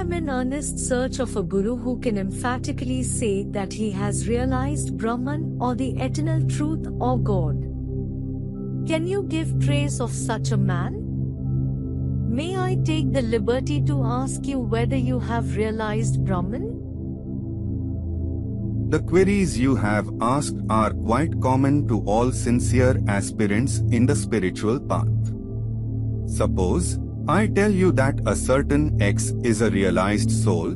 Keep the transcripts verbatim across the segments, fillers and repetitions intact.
am in earnest search of a guru who can emphatically say that he has realized Brahman or the eternal truth or God. Can you give praise of such a man? May I take the liberty to ask you whether you have realized Brahman? The queries you have asked are quite common to all sincere aspirants in the spiritual path. Suppose I tell you that a certain X is a realized soul,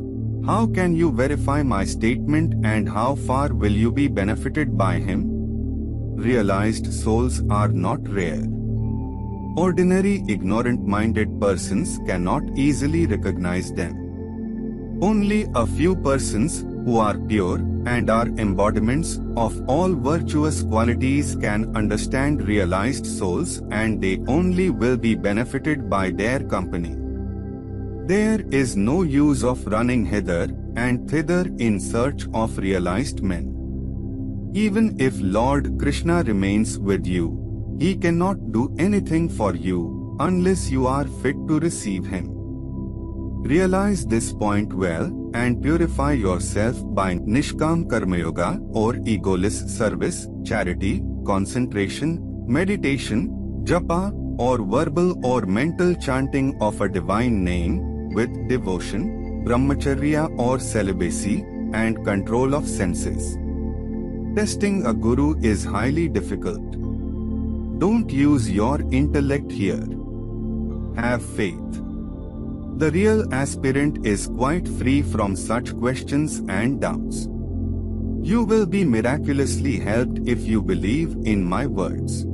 how can you verify my statement and how far will you be benefited by him? Realized souls are not rare. Ordinary ignorant-minded persons cannot easily recognize them. Only a few persons who are pure and are embodiments of all virtuous qualities can understand realized souls, and they only will be benefited by their company. There is no use of running hither and thither in search of realized men. Even if Lord Krishna remains with you, he cannot do anything for you unless you are fit to receive him. Realize this point well and purify yourself by nishkam karma yoga or egoless service, charity, concentration, meditation, japa or verbal or mental chanting of a divine name with devotion, brahmacharya or celibacy, and control of senses. Testing a guru is highly difficult. Don't use your intellect here. Have faith. The real aspirant is quite free from such questions and doubts. You will be miraculously helped if you believe in my words.